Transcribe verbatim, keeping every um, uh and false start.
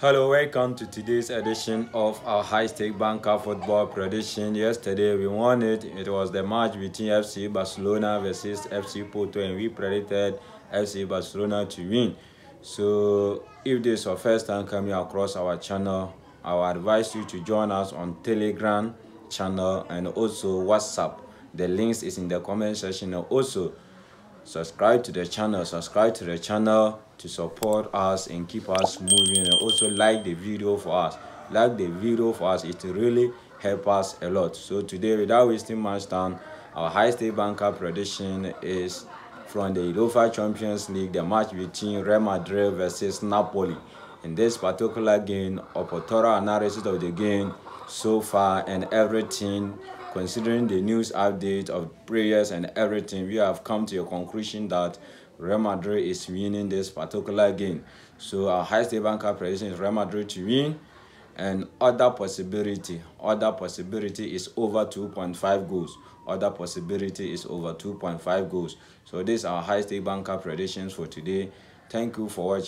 Hello, welcome to today's edition of our high-stake banker football prediction. Yesterday we won it. It was the match between F C Barcelona versus F C Porto, and we predicted F C Barcelona to win. So if this is your first time coming across our channel, I would advise you to join us on Telegram channel and also WhatsApp. The links is in the comment section, and also subscribe to the channel subscribe to the channel to support us and keep us moving, and also like the video for us like the video for us it really helps us a lot. So today, without wasting much time, our high stake banker prediction is from the UEFA Champions League, the match between Real Madrid versus Napoli. In this particular game, of a thorough analysis of the game so far and everything, considering the news update of players and everything, we have come to a conclusion that Real Madrid is winning this particular game. So our high stake banker prediction is Real Madrid to win, and other possibility other possibility is over two point five goals. Other possibility is over two point five goals. So these are high stake banker predictions for today. Thank you for watching.